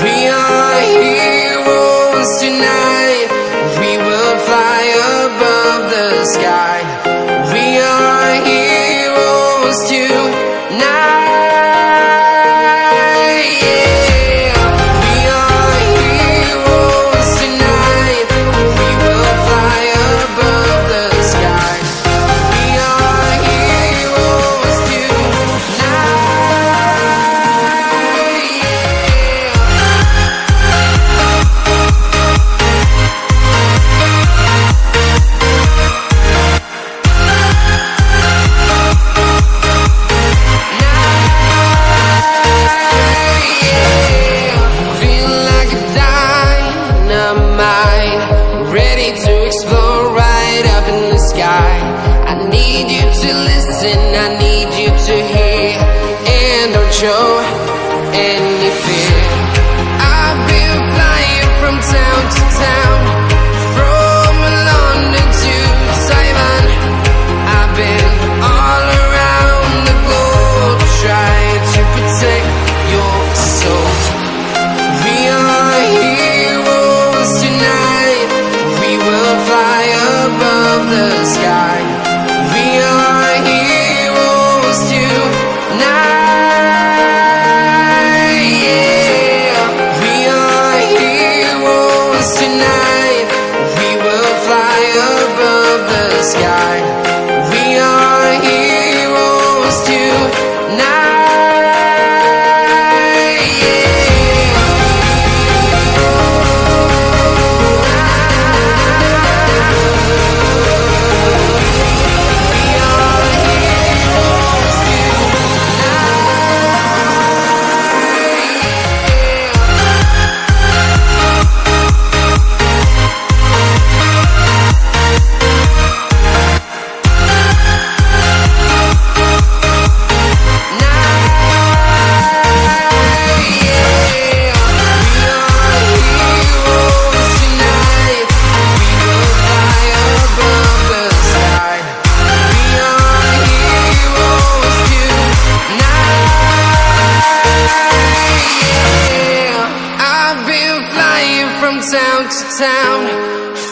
We are heroes tonight. We will fly above the sky. We are heroes tonight.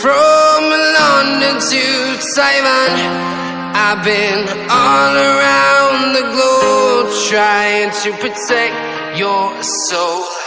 From London to Taiwan, I've been all around the globe, trying to protect your soul.